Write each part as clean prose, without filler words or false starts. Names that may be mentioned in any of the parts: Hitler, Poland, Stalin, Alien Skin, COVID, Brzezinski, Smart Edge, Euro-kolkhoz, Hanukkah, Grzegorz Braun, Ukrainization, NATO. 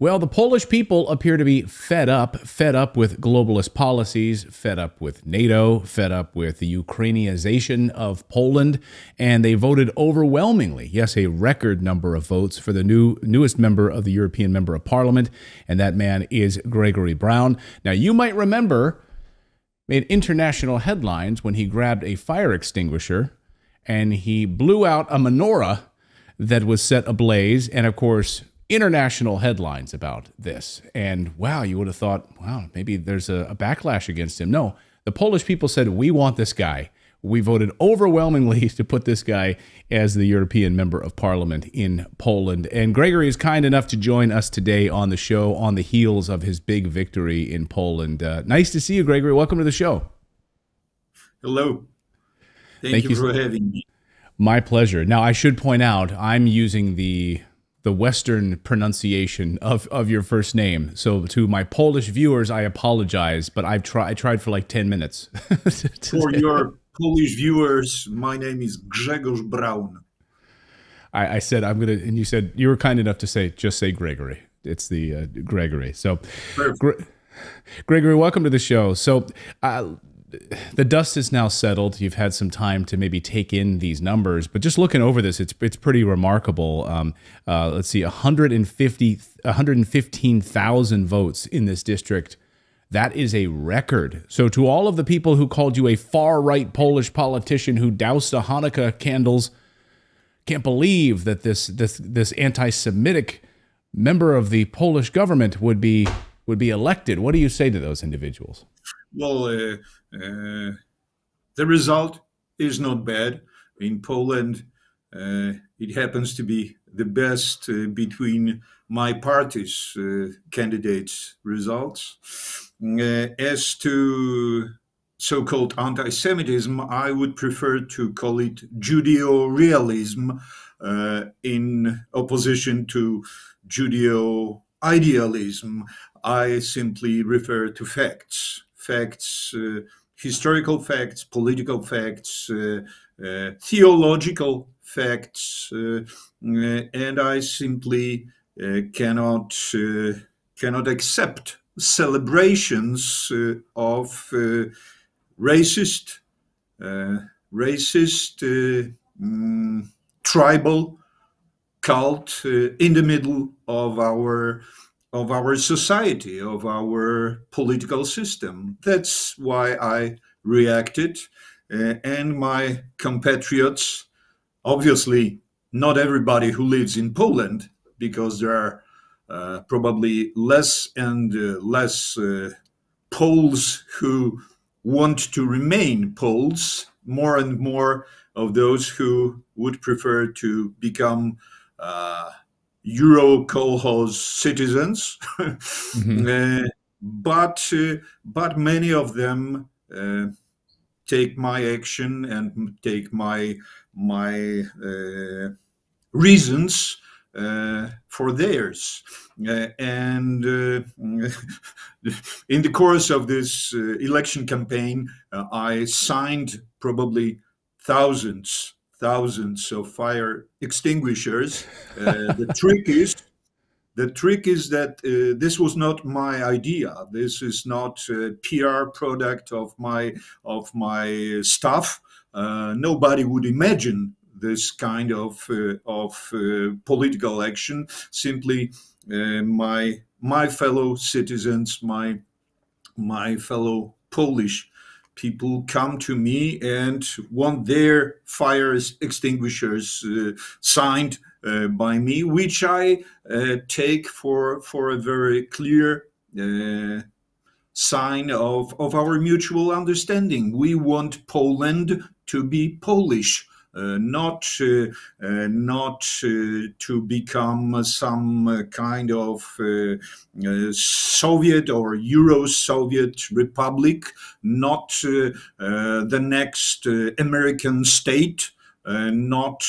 Well, the Polish people appear to be fed up with globalist policies, fed up with NATO, fed up with the Ukrainianization of Poland, and they voted overwhelmingly, yes, a record number of votes for the newest member of the European Member of Parliament, and that man is Grzegorz Braun. Now, you might remember, made international headlines when he grabbed a fire extinguisher and he blew out a menorah that was set ablaze, and of course, international headlines about this. And wow, you would have thought, wow, maybe there's a backlash against him. No, the Polish people said, we want this guy. We voted overwhelmingly to put this guy as the European Member of Parliament in Poland. And Grzegorz is kind enough to join us today on the show on the heels of his big victory in Poland. Nice to see you, Grzegorz. Welcome to the show. Hello. Thank you for having me. My pleasure. Now, I should point out, I'm using the Western pronunciation of your first name. So to my Polish viewers, I apologize, but I tried for like 10 minutes. For your Polish viewers, my name is Grzegorz Braun. I said, I'm going to, and you said, you were kind enough to say, just say Grzegorz. It's the Grzegorz. So Grzegorz, welcome to the show. So the dust is now settled. You've had some time to maybe take in these numbers, but just looking over this, it's pretty remarkable. Let's see, 115,000 votes in this district. That is a record. So to all of the people who called you a far-right Polish politician who doused the Hanukkah candles, can't believe that this anti-Semitic member of the Polish government would be elected. What do you say to those individuals? Well, the result is not bad. In Poland, it happens to be the best between my party's candidates' results. As to so-called anti-Semitism, I would prefer to call it Judeo-realism in opposition to Judeo-idealism. I simply refer to facts. Facts, historical facts, political facts, theological facts, and I simply cannot accept celebrations of racist, tribal cult in the middle of our society, of our political system. That's why I reacted. And my compatriots, obviously not everybody who lives in Poland, because there are probably less and less Poles who want to remain Poles, more and more of those who would prefer to become Euro-kolkhoz citizens, mm-hmm. but many of them take my action and take my reasons for theirs. And in the course of this election campaign, I signed probably thousands of fire extinguishers. The trick is that this was not my idea. This is not a PR product of my staff. Nobody would imagine this kind of political action. Simply, my fellow citizens, my fellow Polish people come to me and want their fire extinguishers signed by me, which I take for a very clear sign of our mutual understanding. We want Poland to be Polish, not to become some kind of Soviet or Euro-Soviet republic, not the next American state, not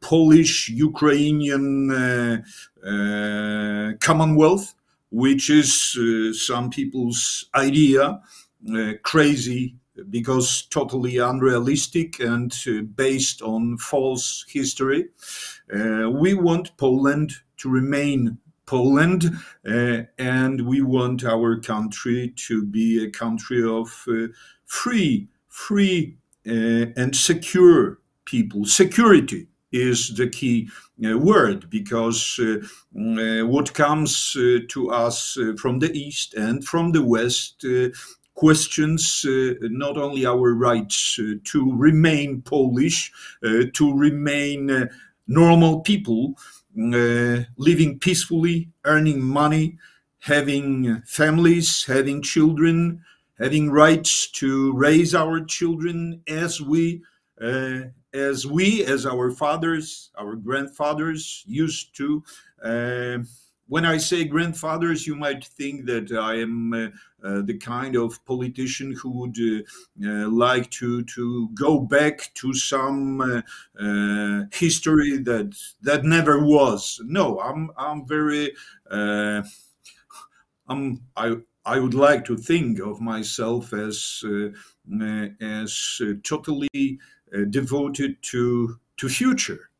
Polish-Ukrainian Commonwealth, which is some people's idea, crazy, because totally unrealistic and based on false history. We want Poland to remain Poland, and we want our country to be a country of free and secure people. Security is the key word, because what comes to us from the East and from the West questions not only our rights to remain Polish, to remain normal people, living peacefully, earning money, having families, having children, having rights to raise our children as our fathers, our grandfathers used to. When I say grandfathers, you might think that I am the kind of politician who would like to go back to some history that never was. No, I would like to think of myself as totally devoted to future.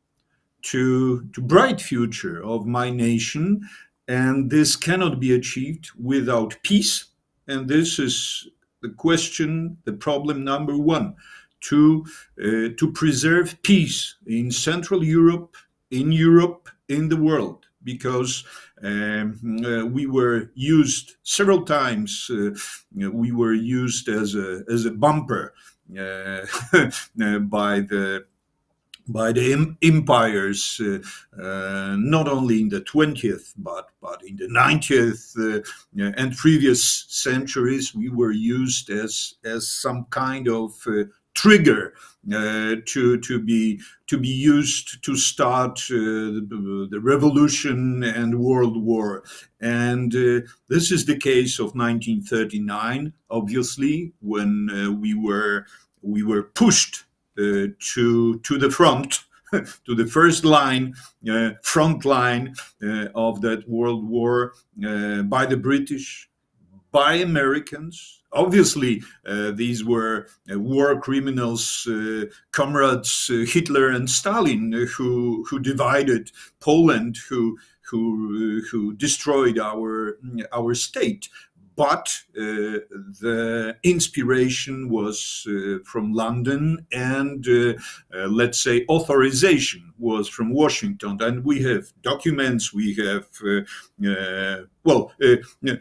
To bright future of my nation, and this cannot be achieved without peace. And this is the question, the problem number one, to preserve peace in Central Europe, in the world, because we were used several times. We were used as a bumper by the empires, not only in the 20th, but in the 19th and previous centuries. We were used as some kind of trigger to be used to start the revolution and world war. And this is the case of 1939, obviously, when we were pushed to the front, to the first line, front line of that world war, by the British, by Americans. Obviously, these were war criminals, comrades Hitler and Stalin, who divided Poland, who destroyed our state. But the inspiration was from London, and let's say authorization was from Washington. And we have documents, we have,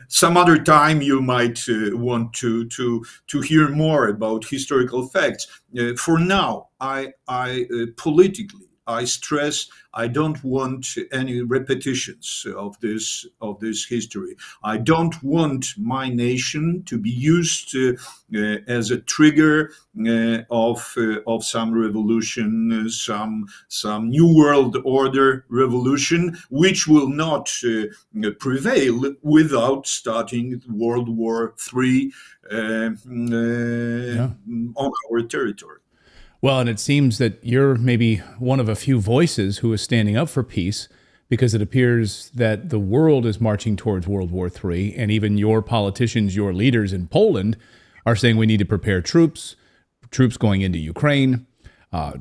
some other time you might want to hear more about historical facts. For now, I politically, I stress, I don't want any repetitions of this history. I don't want my nation to be used as a trigger of some revolution, some new world order revolution, which will not prevail without starting World War III on our territory. Well, and it seems that you're maybe one of a few voices who is standing up for peace, because it appears that the world is marching towards World War III, and even your politicians, your leaders in Poland are saying we need to prepare troops going into Ukraine,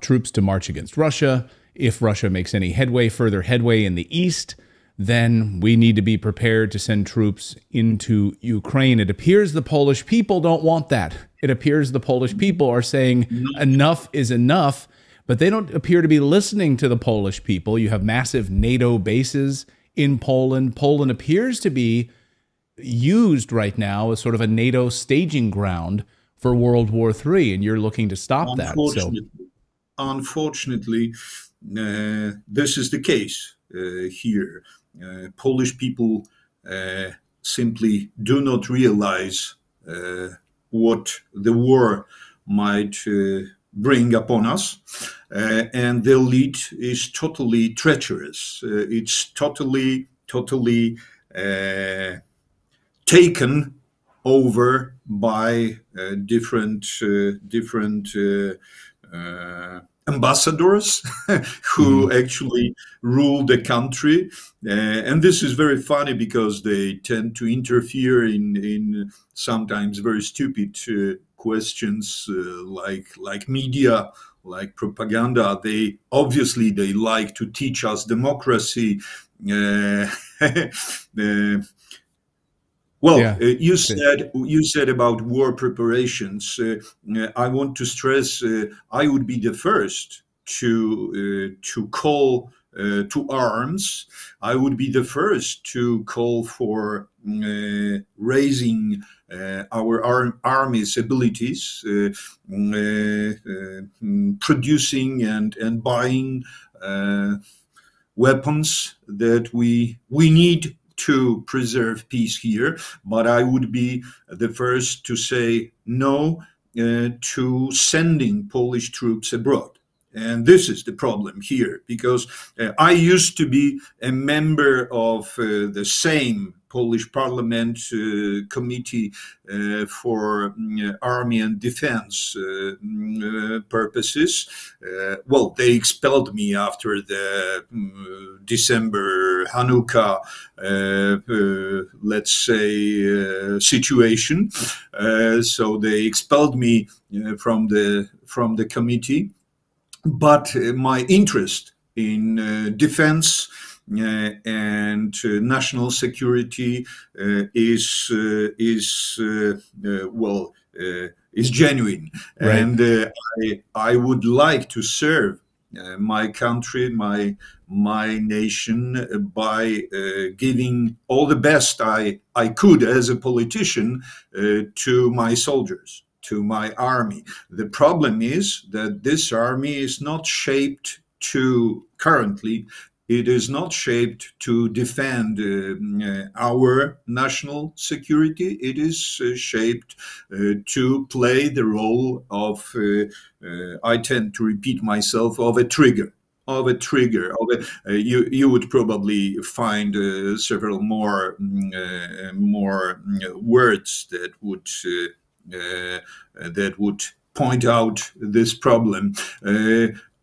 troops to march against Russia. If Russia makes any further headway in the east, then we need to be prepared to send troops into Ukraine. It appears the Polish people don't want that. It appears the Polish people are saying enough is enough, but they don't appear to be listening to the Polish people. You have massive NATO bases in Poland. Poland appears to be used right now as sort of a NATO staging ground for World War III, and you're looking to stop that. So, unfortunately, this is the case here. Polish people simply do not realize what the war might bring upon us, and their lead is totally treacherous. It's totally taken over by different ambassadors who actually rule the country, and this is very funny because they tend to interfere in sometimes very stupid questions like media like propaganda. They obviously they like to teach us democracy. Well, yeah. You said about war preparations. I want to stress I would be the first to call to arms. I would be the first to call for raising our army's abilities, producing and buying weapons that we need to preserve peace here. But I would be the first to say no to sending Polish troops abroad. And this is the problem here, because I used to be a member of the same Polish Parliament Committee for Army and Defense purposes. Well, they expelled me after the December Hanukkah, let's say, situation. So they expelled me from the committee. But my interest in defense and national security is genuine, right. And I would like to serve my country, my nation, by giving all the best I could as a politician to my soldiers, to my army. The problem is that this army is not shaped to, currently, it is not shaped to defend our national security. It is shaped to play the role of, I tend to repeat myself, of a trigger. You would probably find several more words that would point out this problem.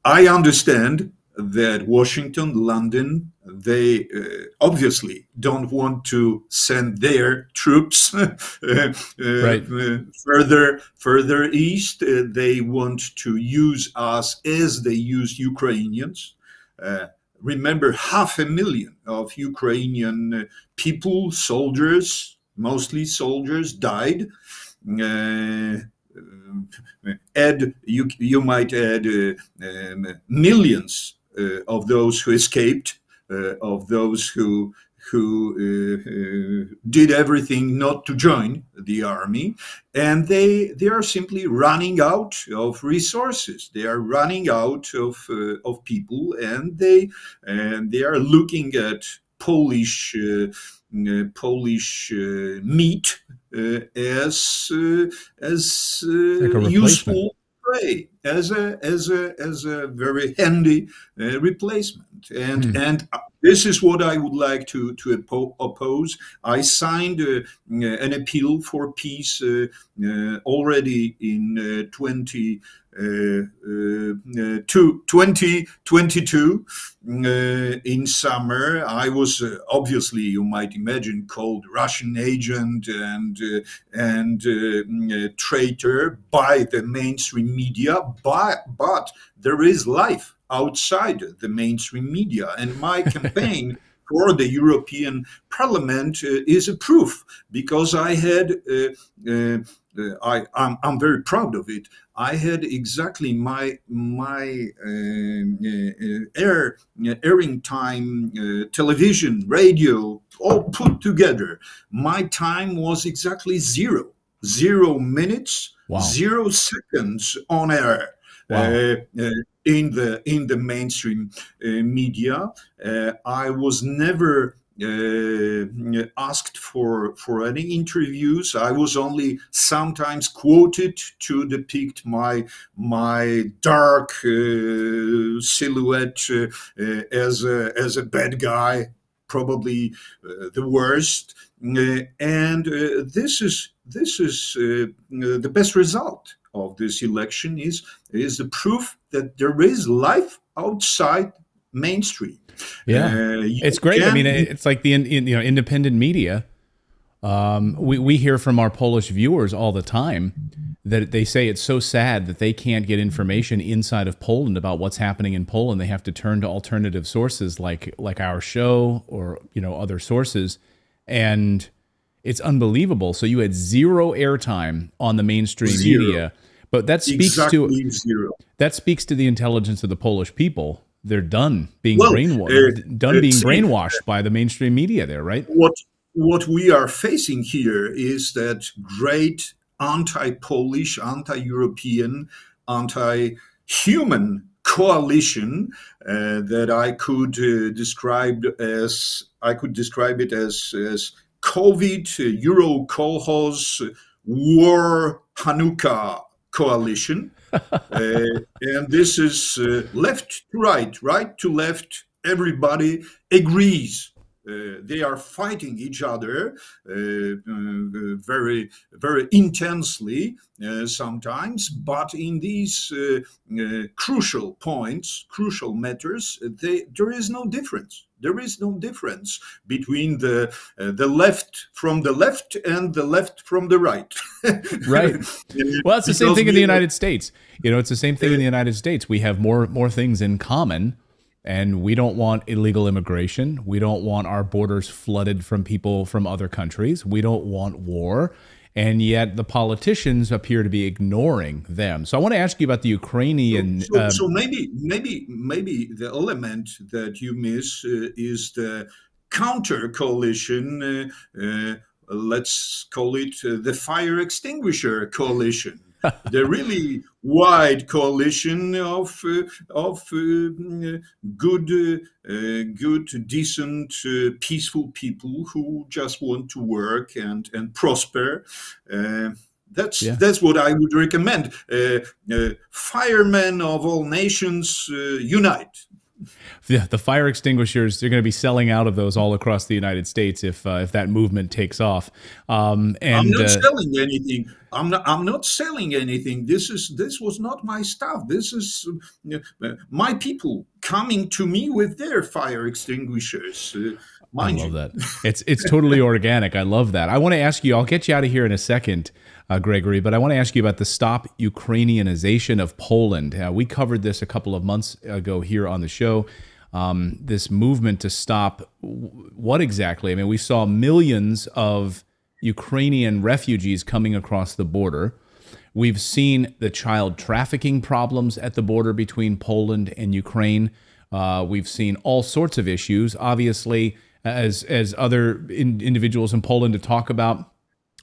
I understand that Washington, London, they obviously don't want to send their troops right. further east. They want to use us as they used Ukrainians. Remember, 500,000 of Ukrainian people, soldiers, mostly soldiers, died. You might add millions of those who escaped, of those who did everything not to join the army, and they are simply running out of resources. They are running out of people, and they are looking at Polish. Polish meat as useful prey, as a very handy replacement, and this is what I would like to oppose. I signed an appeal for peace already in 2022 in summer. I was obviously, you might imagine, called Russian agent and traitor by the mainstream media. But there is life outside the mainstream media, and my campaign for the European Parliament is a proof, because I had. I'm very proud of it. I had exactly my airing time, television, radio, all put together. My time was exactly 0 minutes, wow. 0 seconds on air. Wow. In the mainstream media. I was never asked for any interviews. I was only sometimes quoted to depict my dark silhouette as a bad guy, probably the worst. And this is the best result of this election is the proof that there is life outside mainstream. Yeah, it's great. I mean, it's like the independent media. We hear from our Polish viewers all the time that they say it's so sad that they can't get information inside of Poland about what's happening in Poland. They have to turn to alternative sources like our show or, you know, other sources. And it's unbelievable. So you had zero airtime on the mainstream media, but that speaks to that speaks to the intelligence of the Polish people. They're done being brainwashed by the mainstream media there, right? What we are facing here is that great anti-Polish, anti-European, anti-human coalition that I could describe as COVID, Euro Kolkhoz, War Hanukkah coalition. And this is left to right, right to left. Everybody agrees. They are fighting each other very, very intensely sometimes, but in these crucial points, crucial matters, there is no difference. There is no difference between the left from the left and the left from the right. Right. Well, it's the same thing in the United States. You know, it's the same thing in the United States. We have more things in common, and we don't want illegal immigration. We don't want our borders flooded from people from other countries. We don't want war. And yet the politicians appear to be ignoring them. So I want to ask you about the Ukrainian. So maybe the element that you miss is the counter coalition. Let's call it the fire extinguisher coalition. The really wide coalition of good, decent, peaceful people who just want to work and prosper. That's what I would recommend. Firemen of all nations, unite. Yeah, the fire extinguishers—they're going to be selling out of those all across the United States if that movement takes off. I'm not selling anything. I'm not selling anything. This was not my stuff. This is my people coming to me with their fire extinguishers. I love that. It's totally organic. I love that. I want to ask you. I'll get you out of here in a second, Grzegorz. But I want to ask you about the Stop Ukrainianization of Poland. We covered this a couple of months ago here on the show. This movement to stop what exactly? I mean, we saw millions of Ukrainian refugees coming across the border. We've seen the child trafficking problems at the border between Poland and Ukraine. We've seen all sorts of issues. Obviously, as other individuals in Poland to talk about,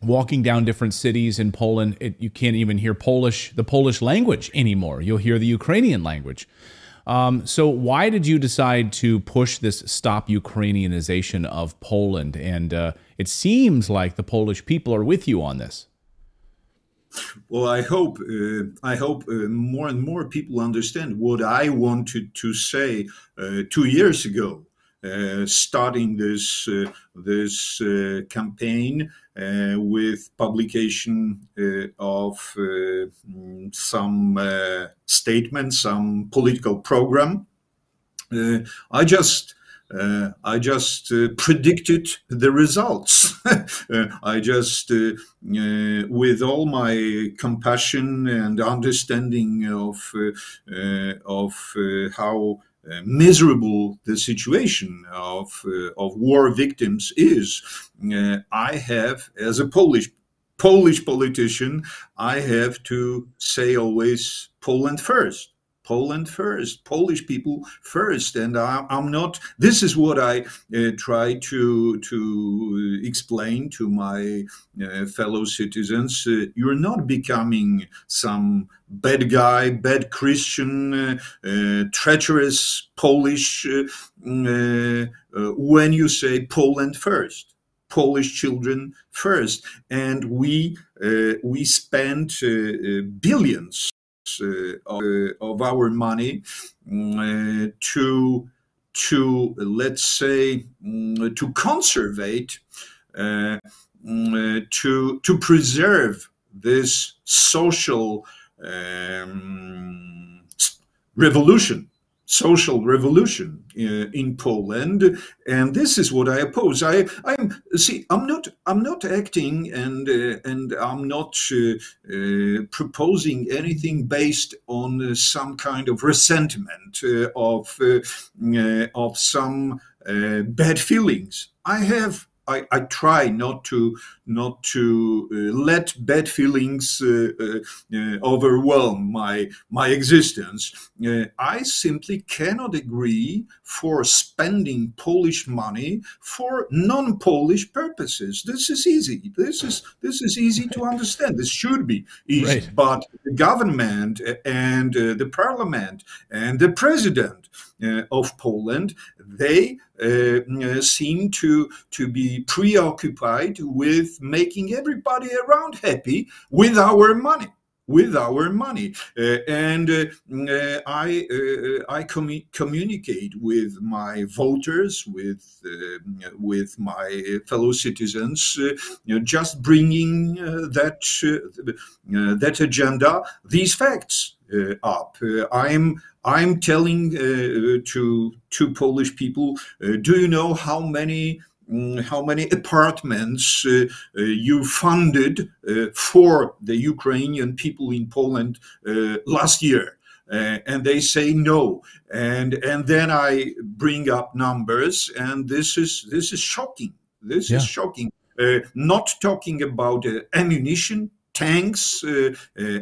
walking down different cities in Poland, you can't even hear the Polish language anymore. You'll hear the Ukrainian language. So why did you decide to push this Stop Ukrainianization of Poland? And it seems like the Polish people are with you on this. Well, I hope more and more people understand what I wanted to say 2 years ago. Starting this campaign with publication of some statements, some political program, I just predicted the results. I just, with all my compassion and understanding of how miserable the situation of war victims is, I have, as a Polish politician, I have to say always Poland first. Poland first, Polish people first, and I'm not. This is what I try to explain to my fellow citizens. You're not becoming some bad guy, bad Christian, treacherous Polish when you say Poland first, Polish children first, and we spend billions. Of our money to let's say to conservate to preserve this social revolution social revolution in Poland, and this is what I oppose. I'm not acting and I'm not proposing anything based on some kind of resentment of some bad feelings I have. I try not to let bad feelings overwhelm my existence. I simply cannot agree for spending Polish money for non-Polish purposes. This is easy. This is easy to understand. This should be easy. Right. But the government and the parliament and the president of Poland, they seem to be preoccupied with making everybody around happy with our money. I communicate with my voters, with my fellow citizens, just bringing that agenda, these facts up. I'm telling to Polish people, do you know how many apartments you funded for the Ukrainian people in Poland last year? And they say no, and then I bring up numbers, and this is shocking. This is shocking. Not talking about ammunition, tanks,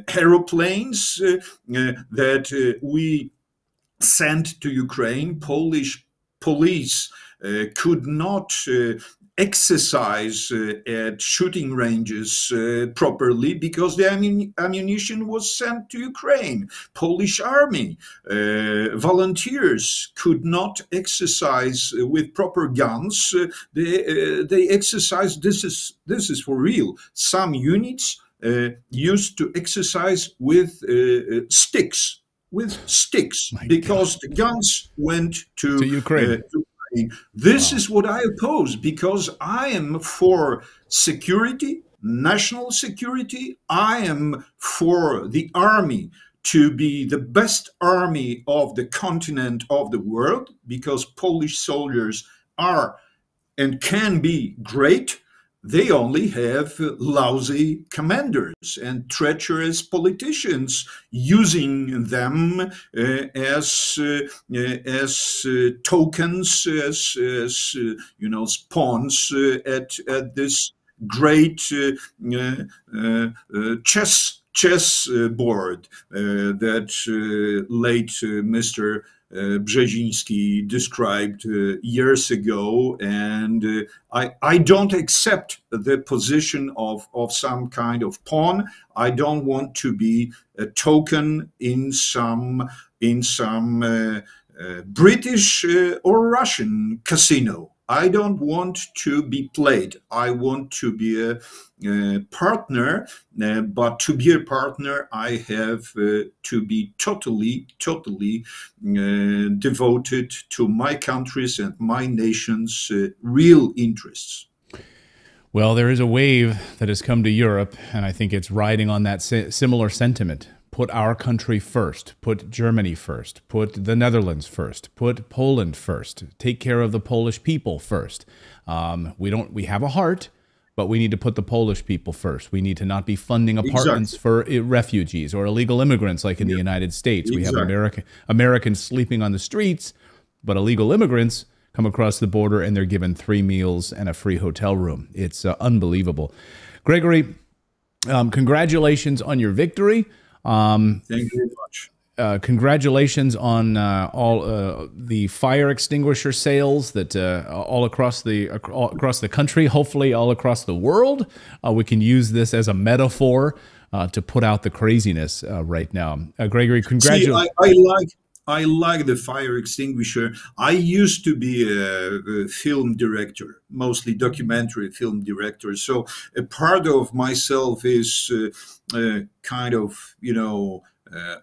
aeroplanes that we sent to Ukraine. Polish police could not exercise at shooting ranges properly because the ammunition was sent to Ukraine. Polish army volunteers could not exercise with proper guns. They exercised. This is for real. Some units used to exercise with sticks. Because the guns went to Ukraine. This is what I oppose, because I am for security, national security. I am for the army to be the best army of the continent, of the world, because Polish soldiers are and can be great. They only have lousy commanders and treacherous politicians using them as tokens, as you know, pawns at this great chess board that late Mr. Brzezinski described years ago, and I don't accept the position of some kind of pawn. I don't want to be a token in some British or Russian casino. I don't want to be played. I want to be a partner, but to be a partner, I have to be totally devoted to my country's and my nation's real interests. Well, there is a wave that has come to Europe, and I think it's riding on that similar sentiment. Put our country first, put Germany first, put the Netherlands first, put Poland first, take care of the Polish people first. We have a heart, but we need to put the Polish people first. We need to not be funding apartments for refugees or illegal immigrants like in the United States. We have Americans sleeping on the streets, but illegal immigrants come across the border and they're given 3 meals and a free hotel room. It's unbelievable. Grzegorz, congratulations on your victory. Thank you very much. Congratulations on all the fire extinguisher sales that all across the country, hopefully all across the world. We can use this as a metaphor to put out the craziness right now. Grzegorz, congratulations. I like the fire extinguisher. I used to be a film director, mostly documentary film director. So a part of myself is kind of, you know,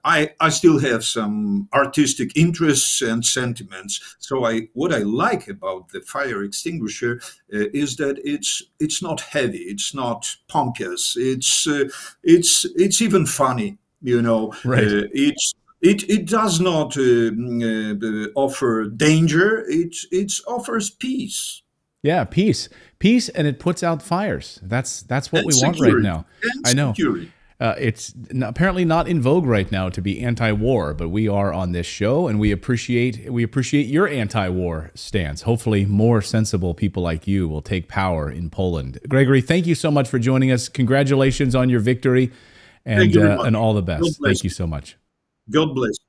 I still have some artistic interests and sentiments. So what I like about the fire extinguisher is that it's not heavy, it's not pompous, it's even funny, you know. Right. It's It does not offer danger. It offers peace. Yeah, peace, and it puts out fires. That's what we want right now. I know. It's apparently not in vogue right now to be anti-war, but we are on this show, and we appreciate your anti-war stance. Hopefully, more sensible people like you will take power in Poland. Grzegorz, thank you so much for joining us. Congratulations on your victory, and all the best. Thank you so much. God bless.